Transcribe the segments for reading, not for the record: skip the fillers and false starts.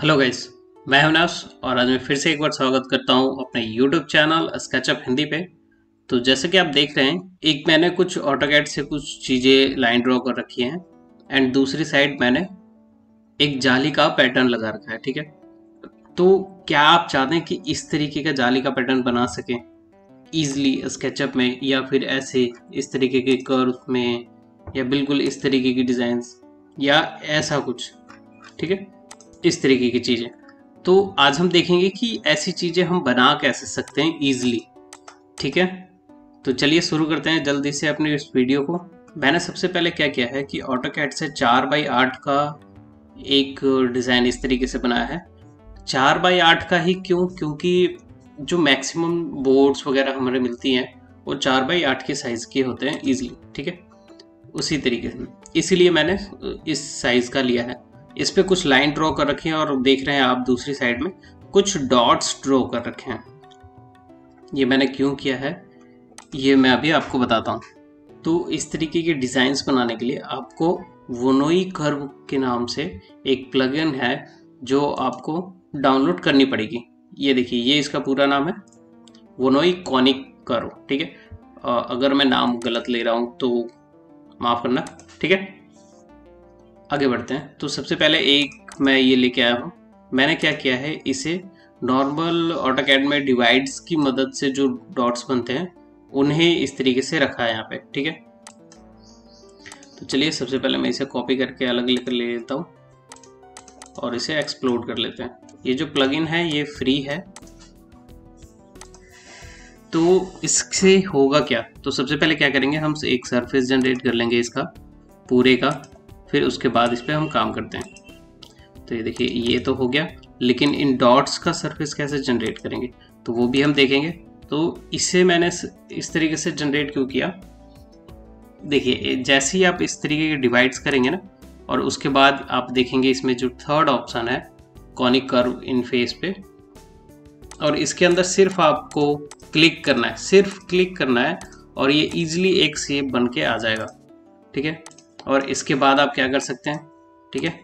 Hello guys, मैं अविनाश और आज मैं फिर से एक बार स्वागत करता हूं अपने यूट्यूब चैनल स्केचअप हिंदी पे। तो जैसे कि आप देख रहे हैं, एक मैंने कुछ ऑटोकैड से कुछ चीज़ें लाइन ड्रॉ कर रखी हैं एंड दूसरी साइड मैंने एक जाली का पैटर्न लगा रखा है, ठीक है। तो क्या आप चाहते हैं कि इस तरीके का जाली का पैटर्न बना सकें ईजिली स्केचअप में, या फिर ऐसे इस तरीके के कर्व में, या बिल्कुल इस तरीके की डिज़ाइंस या ऐसा कुछ, ठीक है, इस तरीके की चीज़ें। तो आज हम देखेंगे कि ऐसी चीज़ें हम बना कैसे सकते हैं ईजिली, ठीक है। तो चलिए शुरू करते हैं जल्दी से अपने इस वीडियो को। मैंने सबसे पहले क्या किया है कि ऑटोकैड से 4x8 का एक डिज़ाइन इस तरीके से बनाया है। 4x8 का ही क्यों? क्योंकि जो मैक्सिमम बोर्ड्स वगैरह हमारे मिलती हैं वो 4x8 के साइज़ के होते हैं ईजिली, ठीक है। उसी तरीके से इसीलिए मैंने इस साइज़ का लिया है। इस पे कुछ लाइन ड्रॉ कर रखे हैं और देख रहे हैं आप दूसरी साइड में कुछ डॉट्स ड्रॉ कर रखे हैं। ये मैंने क्यों किया है ये मैं अभी आपको बताता हूँ। तो इस तरीके के डिज़ाइंस बनाने के लिए आपको वोनोई कर्व के नाम से एक प्लगइन है जो आपको डाउनलोड करनी पड़ेगी। ये देखिए, ये इसका पूरा नाम है वोनोई कॉनिक कर्व, ठीक है। अगर मैं नाम गलत ले रहा हूँ तो माफ़ करना, ठीक है। आगे बढ़ते हैं। तो सबसे पहले एक मैं ये लेके आया हूँ। मैंने क्या किया है, इसे नॉर्मल ऑटोकैड में डिवाइड्स की मदद से जो डॉट्स बनते हैं उन्हें इस तरीके से रखा है यहाँ पे, ठीक है। तो चलिए सबसे पहले मैं इसे कॉपी करके अलग लेकर ले लेता हूँ और इसे एक्सप्लोड कर लेते हैं। ये जो प्लगइन है ये फ्री है। तो इससे होगा क्या, तो सबसे पहले क्या करेंगे, हम एक सरफेस जनरेट कर लेंगे इसका पूरे का, फिर उसके बाद इस पर हम काम करते हैं। तो ये देखिए, ये तो हो गया, लेकिन इन डॉट्स का सरफेस कैसे जनरेट करेंगे तो वो भी हम देखेंगे। तो इसे मैंने इस तरीके से जनरेट क्यों किया, देखिए जैसे ही आप इस तरीके के डिवाइड्स करेंगे ना, और उसके बाद आप देखेंगे इसमें जो थर्ड ऑप्शन है कॉनिक कर्व इन फेस पे, और इसके अंदर सिर्फ आपको क्लिक करना है, सिर्फ क्लिक करना है और ये ईजिली एक शेप बन के आ जाएगा, ठीक है। और इसके बाद आप क्या कर सकते हैं, ठीक है,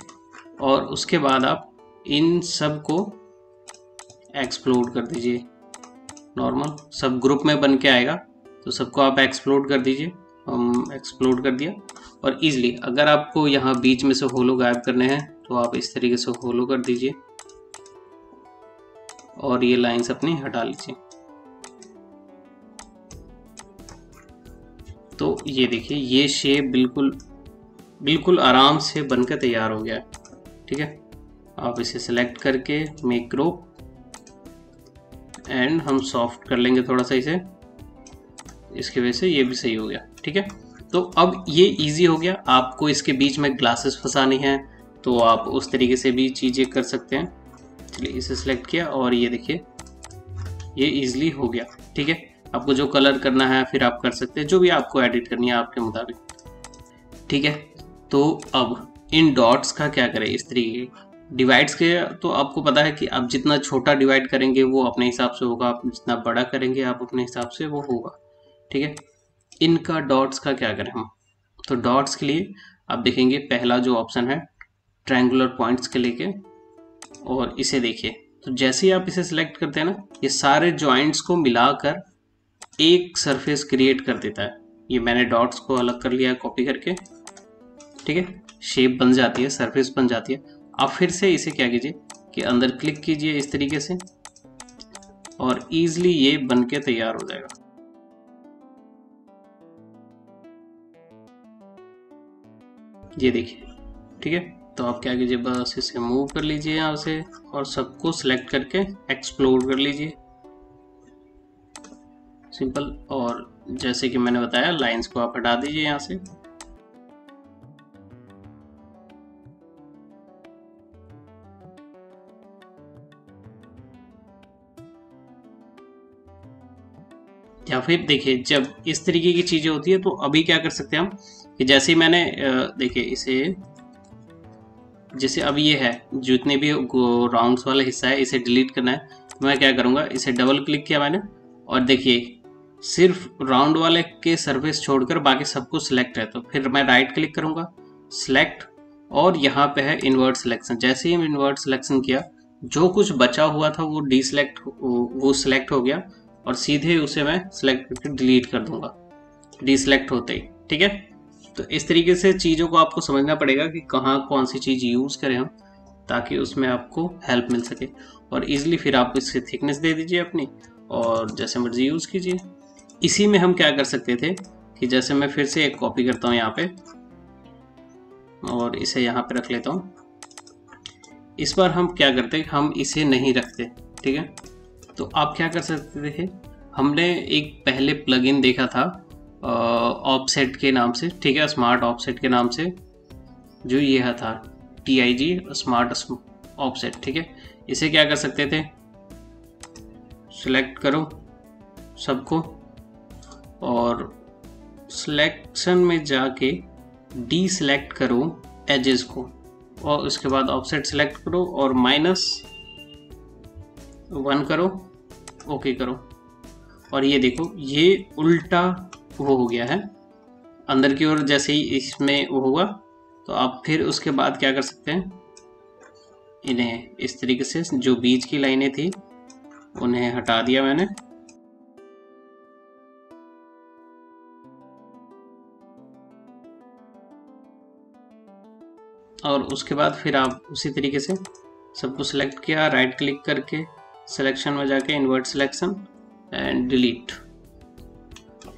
और उसके बाद आप इन सब को एक्सप्लोड कर दीजिए। नॉर्मल सब ग्रुप में बन के आएगा तो सबको आप एक्सप्लोड कर दीजिए। हम एक्सप्लोड कर दिया और ईजिली अगर आपको यहाँ बीच में से होलो गायब करने हैं तो आप इस तरीके से होलो कर दीजिए और ये लाइंस अपनी हटा लीजिए। तो ये देखिए, ये शेप बिल्कुल बिल्कुल आराम से बनकर तैयार हो गया है, ठीक है। आप इसे सेलेक्ट करके मेक ग्रुप एंड हम सॉफ्ट कर लेंगे थोड़ा सा इसे, इसकी वजह से ये भी सही हो गया, ठीक है। तो अब ये इजी हो गया। आपको इसके बीच में ग्लासेस फंसानी है तो आप उस तरीके से भी चीज़ें कर सकते हैं। चलिए इसे सेलेक्ट किया और ये देखिए, ये ईजिली हो गया, ठीक है। आपको जो कलर करना है फिर आप कर सकते हैं, जो भी आपको एडिट करनी है आपके मुताबिक, ठीक है। तो अब इन डॉट्स का क्या करें, इस तरीके के डिवाइड्स के, तो आपको पता है कि आप जितना छोटा डिवाइड करेंगे वो अपने हिसाब से होगा, आप जितना बड़ा करेंगे आप अपने हिसाब से वो होगा, ठीक है। इनका डॉट्स का क्या करें हम, तो डॉट्स के लिए आप देखेंगे पहला जो ऑप्शन है ट्रायंगुलर पॉइंट्स के लेके, और इसे देखिए तो जैसे ही आप इसे सिलेक्ट करते हैं ना, ये सारे जॉइंट्स को मिलाकर एक सरफेस क्रिएट कर देता है। ये मैंने डॉट्स को अलग कर लिया है कॉपी करके, ठीक है। शेप बन जाती है, सरफेस बन जाती है। आप फिर से इसे क्या कीजिए कि अंदर क्लिक कीजिए इस तरीके से और ईजिली ये बन के तैयार हो जाएगा। ये देखिए, ठीक है। तो आप क्या कीजिए, बस इसे मूव कर लीजिए यहाँ से और सबको सिलेक्ट करके एक्सप्लोड कर लीजिए, सिंपल। और जैसे कि मैंने बताया लाइंस को आप हटा दीजिए यहाँ से। या फिर देखिए जब इस तरीके की चीज़ें होती है तो अभी क्या कर सकते हैं हम कि जैसे ही मैंने देखिए इसे, जैसे अब ये है जितने भी राउंड्स वाला हिस्सा है इसे डिलीट करना है। मैं क्या करूँगा, इसे डबल क्लिक किया मैंने और देखिए सिर्फ राउंड वाले के सरफेस छोड़कर बाकी सबको सिलेक्ट है। तो फिर मैं राइट क्लिक करूँगा, सिलेक्ट, और यहाँ पे है इन्वर्ट सिलेक्शन। जैसे ही हम इन्वर्ट सिलेक्शन किया, जो कुछ बचा हुआ था वो सिलेक्ट हो गया और सीधे उसे मैं सिलेक्ट करके डिलीट कर दूंगा डिसलेक्ट होते ही। ठीक है, तो इस तरीके से चीज़ों को आपको समझना पड़ेगा कि कहाँ कौन सी चीज़ यूज़ करें हम, ताकि उसमें आपको हेल्प मिल सके। और इजीली फिर आप इससे थिकनेस दे दीजिए अपनी और जैसे मर्जी यूज़ कीजिए। इसी में हम क्या कर सकते थे कि जैसे मैं फिर से एक कॉपी करता हूँ यहाँ पे और इसे यहाँ पे रख लेता हूँ। इस बार हम क्या करते हैं, हम इसे नहीं रखते। ठीक है, तो आप क्या कर सकते थे, हमने एक पहले प्लगइन देखा था ऑफसेट के नाम से, ठीक है, स्मार्ट ऑफसेट के नाम से, जो यह था TIG स्मार्ट ऑफसेट। ठीक है, इसे क्या कर सकते थे, सिलेक्ट करो सबको और सिलेक्शन में जाके डी सिलेक्ट करो एजेस को और उसके बाद ऑफसेट सिलेक्ट करो और -1 करो, ओके करो। और ये देखो ये उल्टा वो हो गया है अंदर की ओर। जैसे ही इसमें वो होगा तो आप फिर उसके बाद क्या कर सकते हैं, इन्हें इस तरीके से जो बीच की लाइनें थी उन्हें हटा दिया मैंने। और उसके बाद फिर आप उसी तरीके से सबको सिलेक्ट किया, राइट क्लिक करके सिलेक्शन में जाके इन्वर्ट सिलेक्शन एंड डिलीट।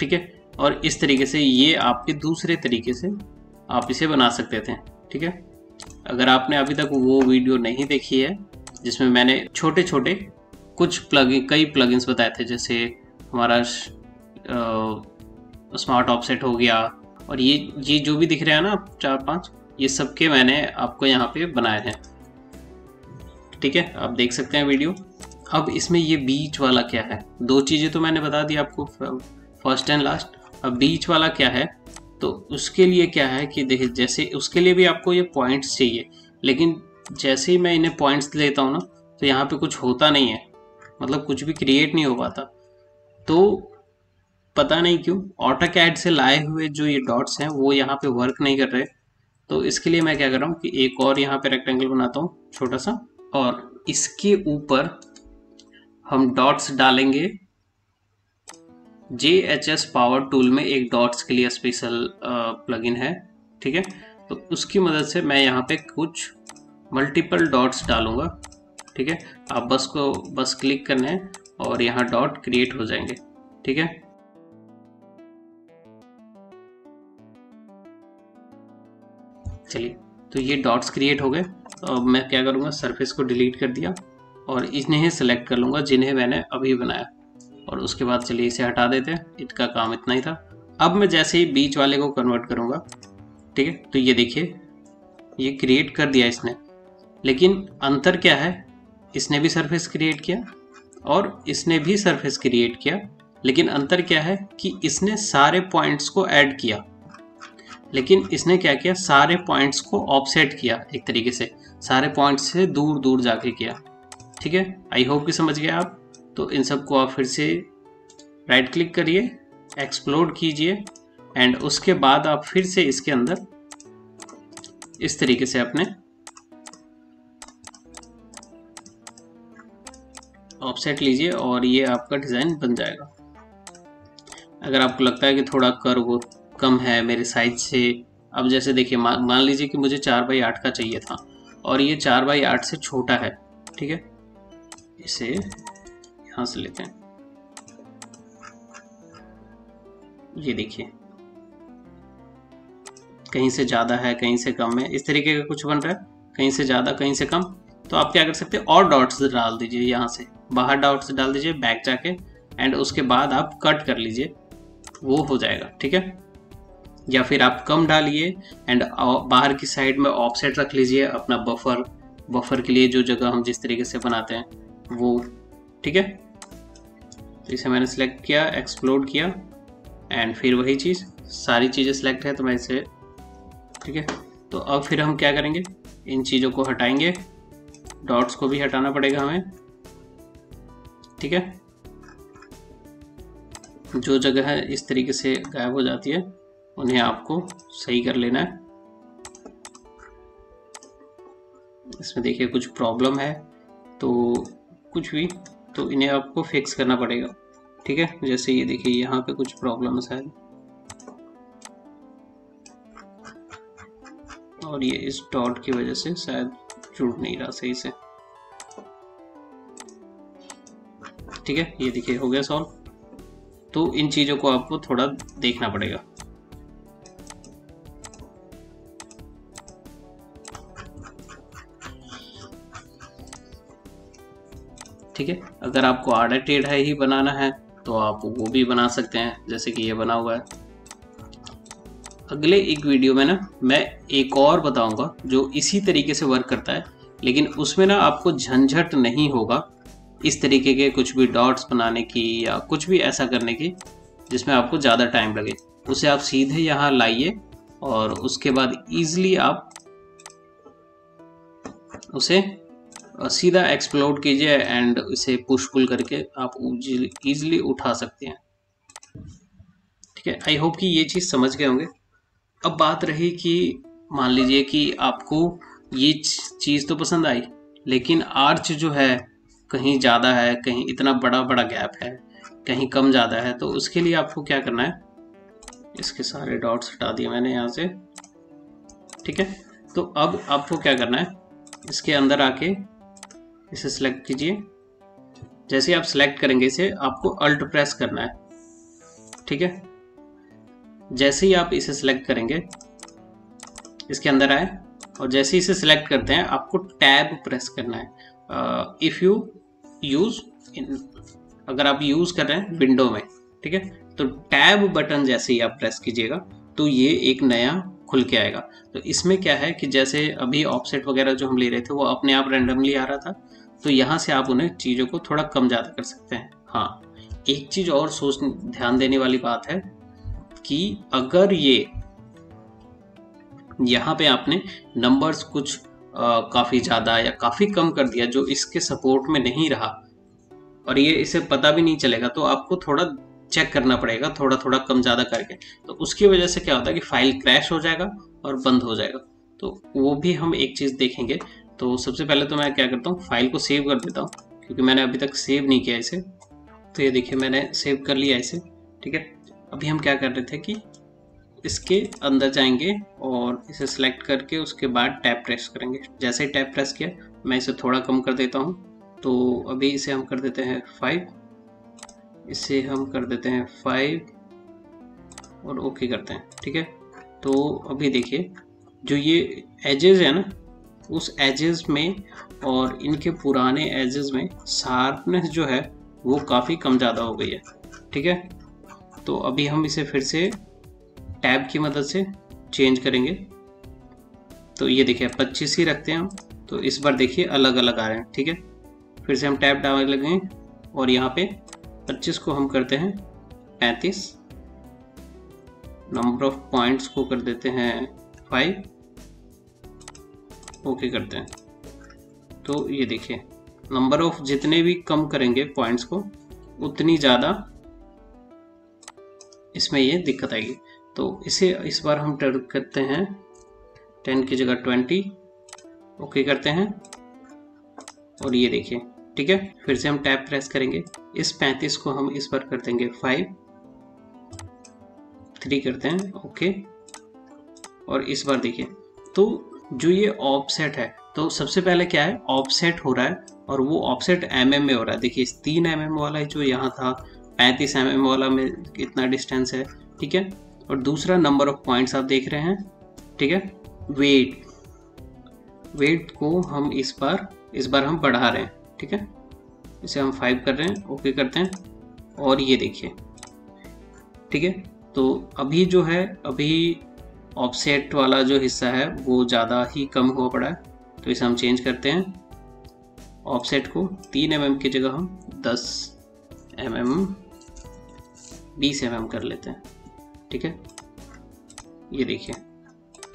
ठीक है, और इस तरीके से ये आपके दूसरे तरीके से आप इसे बना सकते थे। ठीक है, अगर आपने अभी तक वो वीडियो नहीं देखी है जिसमें मैंने छोटे छोटे कुछ कई प्लगइन्स बताए थे, जैसे हमारा स्मार्ट ऑफसेट हो गया और ये जो भी दिख रहा है ना 4-5, ये सब के मैंने आपको यहाँ पे बनाए हैं। ठीक है, आप देख सकते हैं वीडियो। अब इसमें ये बीच वाला क्या है, दो चीज़ें तो मैंने बता दी आपको, फर्स्ट एंड लास्ट। अब बीच वाला क्या है, तो उसके लिए क्या है कि देखिए, जैसे उसके लिए भी आपको ये पॉइंट्स चाहिए, लेकिन जैसे ही मैं इन्हें पॉइंट्स देता हूँ ना तो यहाँ पे कुछ होता नहीं है, मतलब कुछ भी क्रिएट नहीं हो पाता। तो पता नहीं क्यों ऑटोकैड से लाए हुए जो ये डॉट्स हैं वो यहाँ पे वर्क नहीं कर रहे। तो इसके लिए मैं क्या कर रहा हूँ कि एक और यहाँ पे रेक्टेंगल बनाता हूँ छोटा सा और इसके ऊपर हम डॉट्स डालेंगे। GHS पावर टूल में एक डॉट्स के लिए स्पेशल प्लगइन है, ठीक है, तो उसकी मदद से मैं यहाँ पे कुछ मल्टीपल डॉट्स डालूँगा। ठीक है, आप बस क्लिक करना है और यहाँ डॉट क्रिएट हो जाएंगे। ठीक है, चलिए, तो ये डॉट्स क्रिएट हो गए। तो अब मैं क्या करूँगा, सरफेस को डिलीट कर दिया और इन्हें सेलेक्ट कर लूँगा जिन्हें मैंने अभी बनाया। और उसके बाद चलिए इसे हटा देते हैं, इसका काम इतना ही था। अब मैं जैसे ही बीच वाले को कन्वर्ट करूँगा, ठीक है, तो ये देखिए ये क्रिएट कर दिया इसने, लेकिन अंतर क्या है, इसने भी सरफेस क्रिएट किया और इसने भी सरफेस क्रिएट किया, लेकिन अंतर क्या है कि इसने सारे पॉइंट्स को ऐड किया, लेकिन इसने क्या किया, सारे पॉइंट्स को ऑफसेट किया, एक तरीके से सारे पॉइंट्स से दूर दूर जाके किया। ठीक है, आई होप कि समझ गए आप। तो इन सब को आप फिर से राइट क्लिक करिए, एक्सप्लोर कीजिए एंड उसके बाद आप फिर से इसके अंदर इस तरीके से अपने ऑफसेट लीजिए और ये आपका डिज़ाइन बन जाएगा। अगर आपको लगता है कि थोड़ा कर्व कम है मेरे साइज से, अब जैसे देखिए मान लीजिए कि मुझे 4x8 का चाहिए था और ये 4x8 से छोटा है। ठीक है, इसे यहाँ से लेते हैं, ये देखिए कहीं से ज़्यादा है कहीं से कम है, इस तरीके का कुछ बन रहा है, कहीं से ज़्यादा कहीं से कम। तो आप क्या कर सकते हैं, और डॉट्स डाल दीजिए, यहाँ से बाहर डॉट्स डाल दीजिए बैक जाके एंड उसके बाद आप कट कर लीजिए, वो हो जाएगा। ठीक है, या फिर आप कम डालिए एंड बाहर की साइड में ऑफसेट रख लीजिए अपना बफर के लिए, जो जगह हम जिस तरीके से बनाते हैं वो। ठीक है, तो इसे मैंने सेलेक्ट किया, एक्सप्लोर किया एंड फिर वही चीज़, सारी चीज़ें सेलेक्ट है तो मैं इसे, ठीक है, तो अब फिर हम क्या करेंगे, इन चीज़ों को हटाएंगे, डॉट्स को भी हटाना पड़ेगा हमें। ठीक है, जो जगह है इस तरीके से गायब हो जाती है उन्हें आपको सही कर लेना है। इसमें देखिए कुछ प्रॉब्लम है तो कुछ भी, तो इन्हें आपको फिक्स करना पड़ेगा। ठीक है, जैसे ये देखिए यहाँ पे कुछ प्रॉब्लम्स है और ये इस डॉट की वजह से शायद जुड़ नहीं रहा सही से। ठीक है, ये देखिए हो गया सॉल्व। तो इन चीज़ों को आपको थोड़ा देखना पड़ेगा। ठीक है, अगर आपको आधा टेढ़ा ही बनाना है तो आप वो भी बना सकते हैं, जैसे कि ये बना हुआ है। अगले एक वीडियो में ना मैं एक और बताऊंगा जो इसी तरीके से वर्क करता है, लेकिन उसमें ना आपको झंझट नहीं होगा इस तरीके के कुछ भी डॉट्स बनाने की या कुछ भी ऐसा करने की जिसमें आपको ज़्यादा टाइम लगे। उसे आप सीधे यहाँ लाइए और उसके बाद ईजिली आप उसे सीधा एक्सप्लोड कीजिए एंड इसे पुश पुल करके आप ईजिली उठा सकते हैं। ठीक है, आई होप कि ये चीज़ समझ गए होंगे। अब बात रही कि मान लीजिए कि आपको ये चीज़ तो पसंद आई, लेकिन आर्च जो है कहीं ज़्यादा है, कहीं इतना बड़ा बड़ा गैप है, कहीं कम ज़्यादा है, तो उसके लिए आपको क्या करना है, इसके सारे डॉट्स हटा दिए मैंने यहाँ से। ठीक है, तो अब आपको क्या करना है, इसके अंदर आके इसे सिलेक्ट कीजिए। जैसे आप सिलेक्ट करेंगे इसे आपको अल्ट प्रेस करना है। ठीक है, जैसे ही आप इसे सिलेक्ट करेंगे इसके अंदर आए और जैसे ही इसे सिलेक्ट करते हैं आपको टैब प्रेस करना है। इफ़ यू यूज़ अगर आप यूज़ कर रहे हैं विंडो में, ठीक है, तो टैब बटन जैसे ही आप प्रेस कीजिएगा तो ये एक नया खुल के आएगा। तो इसमें क्या है कि जैसे अभी ऑफसेट वगैरह जो हम ले रहे थे वो अपने आप रैंडमली आ रहा था, तो यहाँ से आप उन्हें चीज़ों को थोड़ा कम ज़्यादा कर सकते हैं। हाँ, एक चीज़ और ध्यान देने वाली बात है कि अगर ये यहाँ पे आपने नंबर्स कुछ काफ़ी ज़्यादा या काफ़ी कम कर दिया जो इसके सपोर्ट में नहीं रहा और ये इसे पता भी नहीं चलेगा, तो आपको थोड़ा चेक करना पड़ेगा थोड़ा थोड़ा कम ज़्यादा करके। तो उसकी वजह से क्या होता है कि फाइल क्रैश हो जाएगा और बंद हो जाएगा, तो वो भी हम एक चीज़ देखेंगे। तो सबसे पहले तो मैं क्या करता हूँ, फाइल को सेव कर देता हूँ क्योंकि मैंने अभी तक सेव नहीं किया इसे। तो ये देखिए मैंने सेव कर लिया इसे। ठीक है, अभी हम क्या कर रहे थे कि इसके अंदर जाएंगे और इसे सिलेक्ट करके उसके बाद टैब प्रेस करेंगे। जैसे ही टैब प्रेस किया मैं इसे थोड़ा कम कर देता हूँ, तो अभी इसे हम कर देते हैं 5, इसे हम कर देते हैं 5 और ओके करते हैं। ठीक है, तो अभी देखिए जो ये एजेस है ना, उस एजेस में और इनके पुराने एजेस में शार्पनेस जो है वो काफ़ी कम ज़्यादा हो गई है। ठीक है, तो अभी हम इसे फिर से टैब की मदद से चेंज करेंगे। तो ये देखिए 25 ही रखते हैं हम, तो इस बार देखिए अलग अलग आ रहे हैं। ठीक है, फिर से हम टैब डालने लगे और यहाँ पे 25 को हम करते हैं 35, नंबर ऑफ पॉइंट्स को कर देते हैं 5, ओके करते हैं। तो ये देखिए नंबर ऑफ जितने भी कम करेंगे पॉइंट्स को उतनी ज़्यादा इसमें ये दिक्कत आएगी। तो इसे इस बार हम टर्न करते हैं 10 की जगह 20, ओके करते हैं और ये देखिए। ठीक है, फिर से हम टैब प्रेस करेंगे, इस 35 को हम इस बार कर देंगे 5, 3 करते हैं ओके और इस बार देखिए। तो जो ये ऑफसेट है, तो सबसे पहले क्या है, ऑफसेट हो रहा है और वो ऑफसेट mm में हो रहा है। देखिए इस 3 mm वाला जो यहाँ था 35 mm वाला में कितना डिस्टेंस है। ठीक है, और दूसरा नंबर ऑफ पॉइंट्स आप देख रहे हैं। ठीक है, वेट को हम इस बार हम बढ़ा रहे हैं। ठीक है, इसे हम 5 कर रहे हैं ओके करते हैं और ये देखिए। ठीक है, तो अभी जो है अभी ऑफसेट वाला जो हिस्सा है वो ज़्यादा ही कम हो पड़ा है, तो इसे हम चेंज करते हैं। ऑफसेट को 3 mm की जगह हम 10 mm 20 mm कर लेते हैं। ठीक है, ये देखिए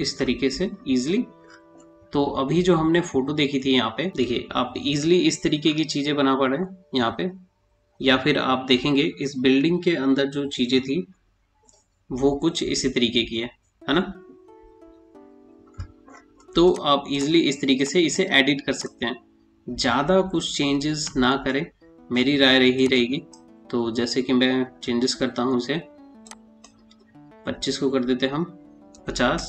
इस तरीके से ईजिली। तो अभी जो हमने फ़ोटो देखी थी यहाँ पे देखिए, आप ईजिली इस तरीके की चीज़ें बना पा रहे हैं यहाँ पे। या फिर आप देखेंगे इस बिल्डिंग के अंदर जो चीज़ें थी वो कुछ इसी तरीके की है ना। तो आप इजीली इस तरीके से इसे एडिट कर सकते हैं। ज़्यादा कुछ चेंजेस ना करें, मेरी राय यही रहेगी। तो जैसे कि मैं चेंजेस करता हूँ, इसे 25 को कर देते हैं हम 50,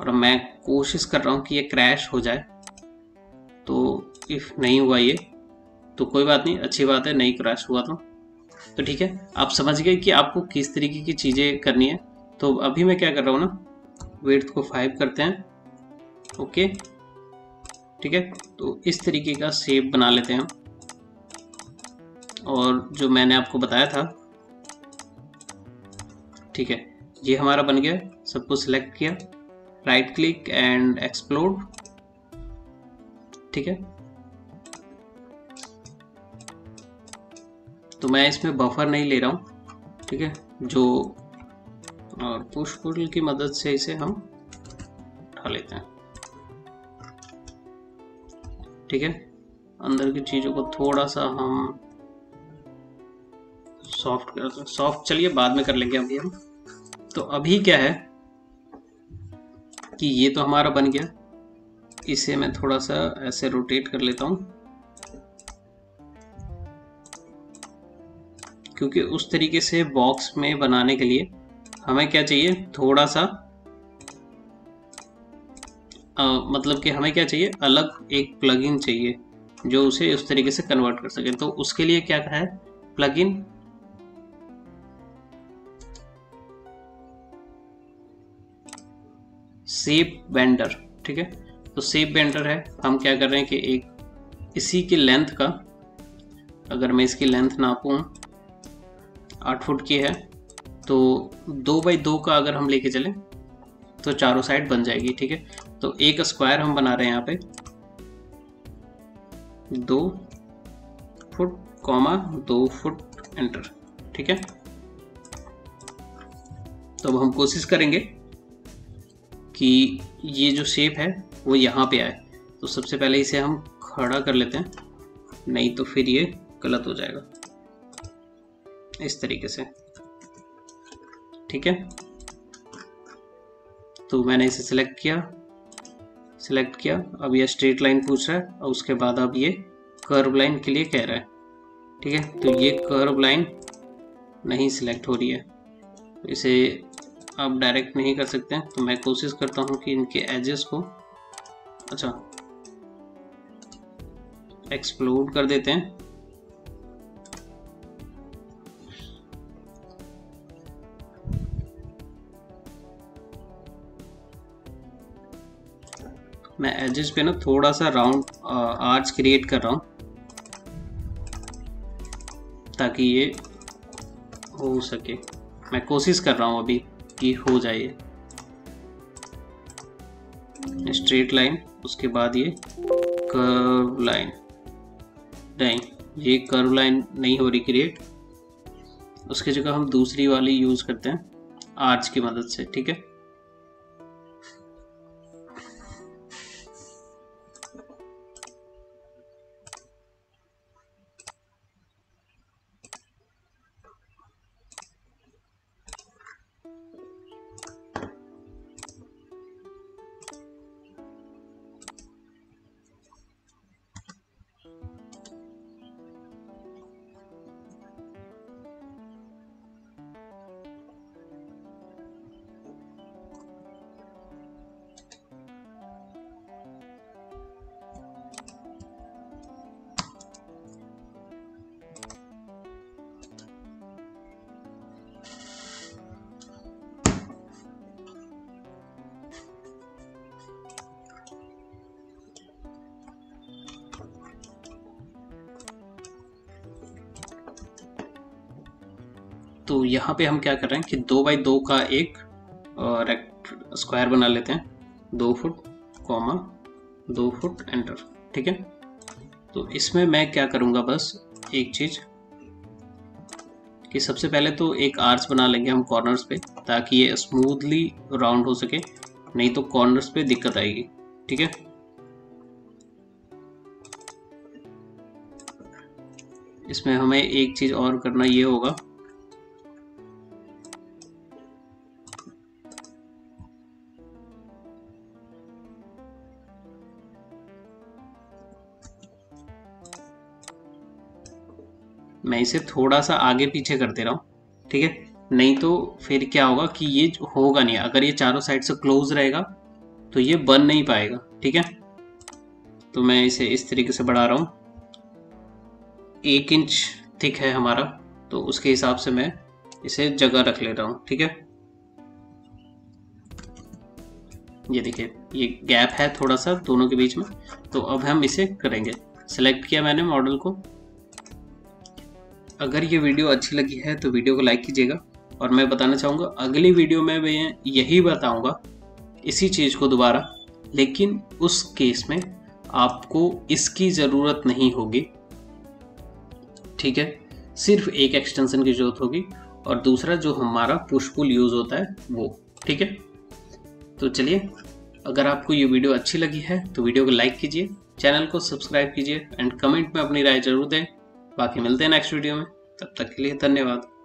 और मैं कोशिश कर रहा हूँ कि ये क्रैश हो जाए। तो इफ़ नहीं हुआ ये तो कोई बात नहीं, अच्छी बात है, नहीं क्रैश हुआ तो ठीक है। आप समझ गए कि आपको किस तरीके की चीज़ें करनी है। तो अभी मैं क्या कर रहा हूँ ना, विड्थ को 5 करते हैं, ओके ठीक है। तो इस तरीके का शेप बना लेते हैं हम, और जो मैंने आपको बताया था ठीक है, ये हमारा बन गया। सबको सिलेक्ट किया, राइट क्लिक एंड एक्सप्लोड, ठीक है। तो मैं इसमें बफर नहीं ले रहा हूँ ठीक है, जो और पुश पुल की मदद से इसे हम उठा लेते हैं ठीक है। अंदर की चीज़ों को थोड़ा सा हम सॉफ्ट करते हैं, सॉफ्ट चलिए बाद में कर लेंगे अभी हम। तो अभी क्या है कि ये तो हमारा बन गया, इसे मैं थोड़ा सा ऐसे रोटेट कर लेता हूँ, क्योंकि उस तरीके से बॉक्स में बनाने के लिए हमें क्या चाहिए, थोड़ा सा मतलब कि हमें क्या चाहिए, अलग एक प्लगइन चाहिए जो उसे उस तरीके से कन्वर्ट कर सके। तो उसके लिए क्या है, प्लगइन शेप बेंडर ठीक है। तो शेप बेंडर है, हम क्या कर रहे हैं कि एक इसी की लेंथ का, अगर मैं इसकी लेंथ नापूं 8 फुट की है, तो 2 बाई 2 का अगर हम लेके चलें तो चारों साइड बन जाएगी ठीक है। तो एक स्क्वायर हम बना रहे हैं यहाँ पे, 2 फुट कॉमा 2 फुट एंटर ठीक है। तो अब हम कोशिश करेंगे कि ये जो शेप है वो यहाँ पे आए। तो सबसे पहले इसे हम खड़ा कर लेते हैं, नहीं तो फिर ये गलत हो जाएगा इस तरीके से ठीक है। तो मैंने इसे सिलेक्ट किया, अब ये स्ट्रेट लाइन पूछ रहा है, और उसके बाद अब ये कर्व लाइन के लिए कह रहा है ठीक है। तो ये कर्व लाइन नहीं सिलेक्ट हो रही है, इसे आप डायरेक्ट नहीं कर सकते हैं। तो मैं कोशिश करता हूं कि इनके एजेस को अच्छा एक्सप्लोड कर देते हैं मैं एजेस पे ना थोड़ा सा राउंड आर्च क्रिएट कर रहा हूँ ताकि ये हो सके। मैं कोशिश कर रहा हूँ अभी कि हो जाए स्ट्रेट लाइन, उसके बाद ये कर्व लाइन, नहीं ये कर्व लाइन नहीं हो रही क्रिएट, उसकी जगह हम दूसरी वाली यूज़ करते हैं आर्च की मदद से ठीक है। तो यहाँ पे हम क्या कर रहे हैं कि 2 बाई 2 का एक स्क्वायर बना लेते हैं, 2 फुट कॉमा 2 फुट एंटर ठीक है। तो इसमें मैं क्या करूँगा, बस एक चीज़ कि सबसे पहले तो एक आर्च बना लेंगे हम कॉर्नर्स पे, ताकि ये स्मूथली राउंड हो सके, नहीं तो कॉर्नर्स पे दिक्कत आएगी ठीक है। इसमें हमें एक चीज़ और करना ये होगा मैं इसे थोड़ा सा आगे पीछे करते रहा हूँ, ठीक है। नहीं तो फिर क्या होगा कि ये होगा नहीं, अगर ये चारों साइड से क्लोज रहेगा तो ये बन नहीं पाएगा, ठीक है। तो मैं इसे इस तरीके से बढ़ा रहा हूँ, 1 इंच थिक है हमारा, तो उसके हिसाब से मैं इसे जगह रख ले रहा हूँ, ठीक है। ये देखिए ये गैप है थोड़ा सा दोनों के बीच में, तो अब हम इसे करेंगे। सेलेक्ट किया मैंने मॉडल को। अगर ये वीडियो अच्छी लगी है तो वीडियो को लाइक कीजिएगा, और मैं बताना चाहूँगा अगली वीडियो में मैं यही बताऊँगा इसी चीज़ को दोबारा, लेकिन उस केस में आपको इसकी ज़रूरत नहीं होगी, ठीक है। सिर्फ एक एक्सटेंशन की ज़रूरत होगी, और दूसरा जो हमारा पुश पुल यूज़ होता है वो, ठीक है। तो चलिए, अगर आपको ये वीडियो अच्छी लगी है तो वीडियो को लाइक कीजिए, चैनल को सब्सक्राइब कीजिए एंड कमेंट में अपनी राय जरूर दें। बाकी मिलते हैं नेक्स्ट वीडियो में, तब तक के लिए धन्यवाद।